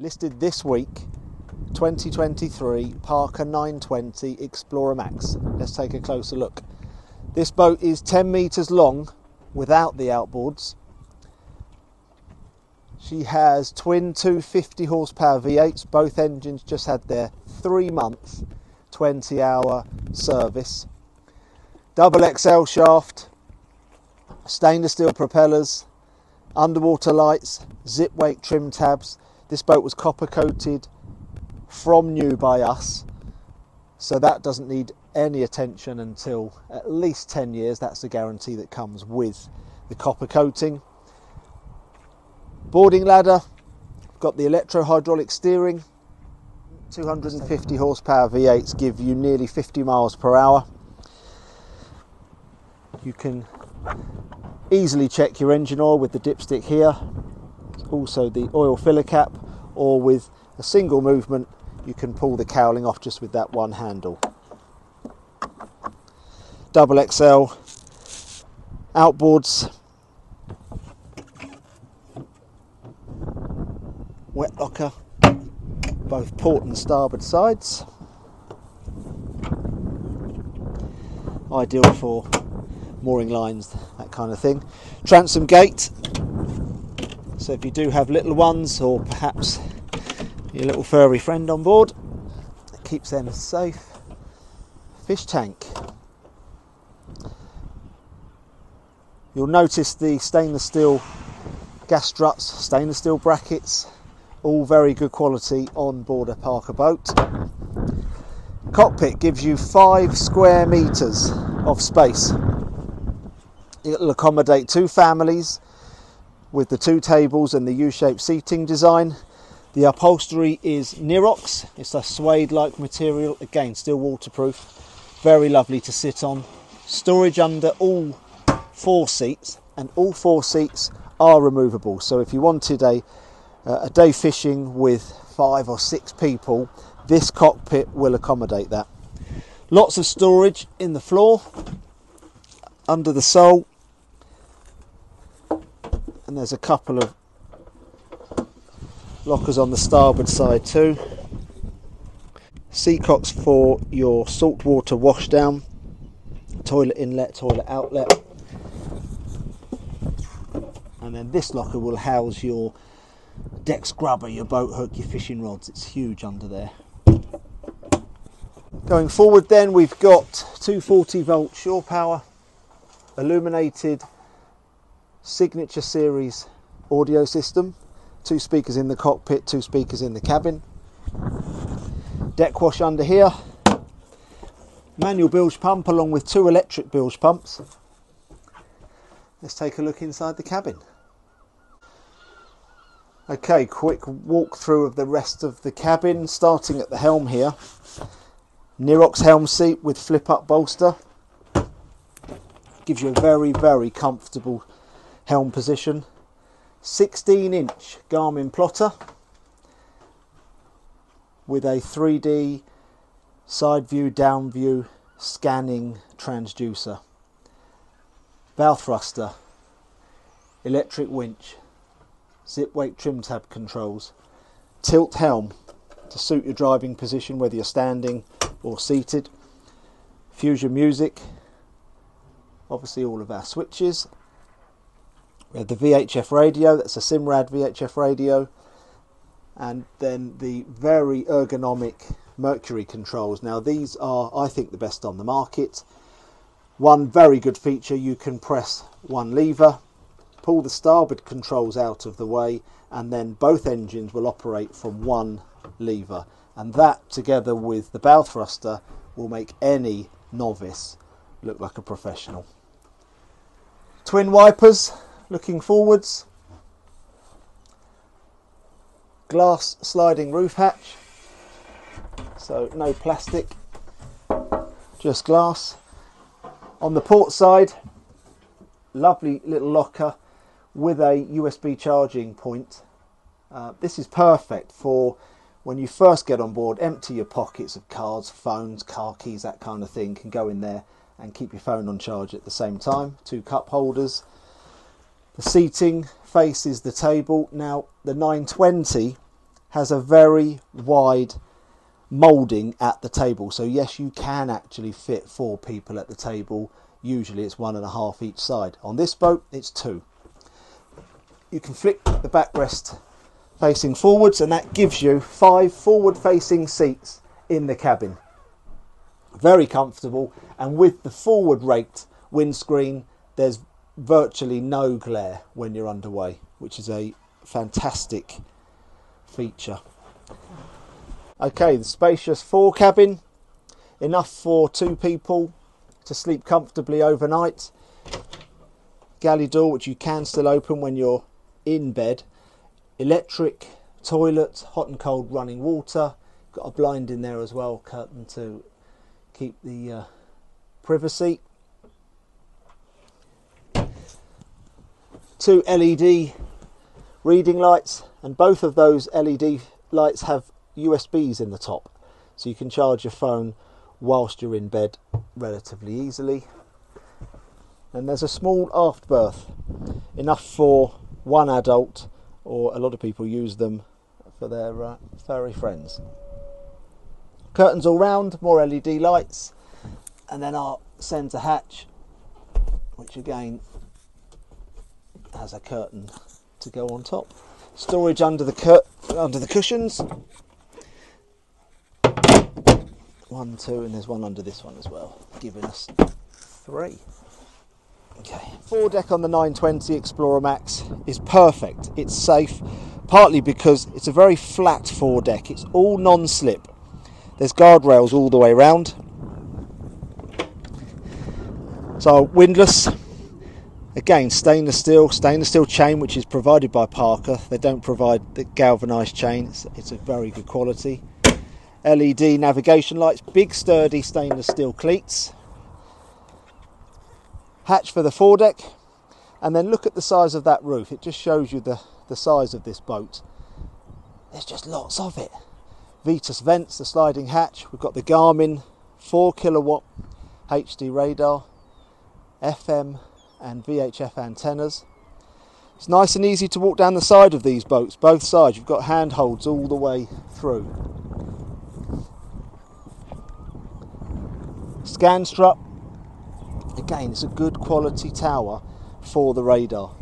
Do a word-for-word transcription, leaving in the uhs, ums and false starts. listed this week, twenty twenty-three Parker nine twenty Explorer Max. Let's take a closer look. This boat is ten meters long without the outboards. She has twin two hundred fifty horsepower V eights. Both engines just had their three month, twenty hour service. Double X L shaft, stainless steel propellers, underwater lights, zip wake trim tabs. This boat was copper coated from new by us, so that doesn't need any attention until at least ten years. That's the guarantee that comes with the copper coating. Boarding ladder, got the electro hydraulic steering. Two hundred fifty horsepower V eights give you nearly fifty miles per hour. You can easily check your engine oil with the dipstick here, also the oil filler cap, or with a single movement you can pull the cowling off just with that one handle. Double X L outboards, wet locker, both port and starboard sides. Ideal for mooring lines, that kind of thing. Transom gate, so if you do have little ones or perhaps your little furry friend on board, it keeps them safe. Fish tank. You'll notice the stainless steel gas struts, stainless steel brackets, all very good quality on board a Parker boat. Cockpit gives you five square meters of space. It'll accommodate two families with the two tables and the U-shaped seating design. The upholstery is Nirox. It's a suede-like material, again still waterproof, very lovely to sit on. Storage under all four seats, and all four seats are removable, so if you wanted a uh, a day fishing with five or six people, this cockpit will accommodate that. Lots of storage in the floor, under the sole, and there's a couple of lockers on the starboard side too. Seacocks for your saltwater wash down, toilet inlet, toilet outlet, and then this locker will house your deck scrubber, your boat hook, your fishing rods. It's huge under there. Going forward then, we've got two hundred forty volt shore power, illuminated signature series audio system, two speakers in the cockpit, two speakers in the cabin. Deck wash under here, manual bilge pump along with two electric bilge pumps. Let's take a look inside the cabin. Okay, quick walkthrough of the rest of the cabin, starting at the helm here. Nirox helm seat with flip-up bolster. Gives you a very, very comfortable helm position. sixteen inch Garmin plotter with a three D side view, down view, scanning transducer. Bow thruster, electric winch, zip wake trim tab controls, tilt helm to suit your driving position whether you're standing or seated, Fusion music, obviously all of our switches. We have the V H F radio, that's a Simrad V H F radio, and then the very ergonomic Mercury controls. Now these are, I think, the best on the market. One very good feature, you can press one lever, pull the starboard controls out of the way, and then both engines will operate from one lever. And that, together with the bow thruster, will make any novice look like a professional. Twin wipers, looking forwards. Glass sliding roof hatch, so no plastic, just glass. On the port side, lovely little locker with a U S B charging point. Uh, this is perfect for when you first get on board, empty your pockets of cards, phones, car keys, that kind of thing. You can go in there and keep your phone on charge at the same time. Two cup holders. The seating faces the table. Now the nine twenty has a very wide moulding at the table, so yes, you can actually fit four people at the table. Usually it's one and a half each side. On this boat it's two. You can flick the backrest facing forwards, and that gives you five forward facing seats in the cabin. Very comfortable, and with the forward raked windscreen there's virtually no glare when you're underway, which is a fantastic feature. Okay, the spacious fore cabin, enough for two people to sleep comfortably overnight. Galley door, which you can still open when you're in bed. Electric toilet, hot and cold running water. Got a blind in there as well, curtain to keep the uh, privacy. Two L E D reading lights, and both of those L E D lights have U S Bs in the top, so you can charge your phone whilst you're in bed relatively easily. And there's a small aft berth, enough for one adult, or a lot of people use them for their uh, furry friends. Curtains all round, more L E D lights, and then our centre hatch, which again has a curtain to go on top. Storage under the cur under the cushions. One, two, and there's one under this one as well, giving us three. Okay, foredeck on the nine twenty Explorer Max is perfect. It's safe, partly because it's a very flat foredeck. It's all non-slip. There's guardrails all the way round. So windlass, again stainless steel, stainless steel chain which is provided by Parker. They don't provide the galvanised chain. It's, it's a very good quality. L E D navigation lights, big sturdy stainless steel cleats. Hatch for the foredeck, and then look at the size of that roof. It just shows you the, the size of this boat. There's just lots of it. Vetus vents, the sliding hatch. We've got the Garmin four kilowatt H D radar, F M and V H F antennas. It's nice and easy to walk down the side of these boats, both sides. You've got handholds all the way through. Scanstrup, again it's a good quality tower for the radar.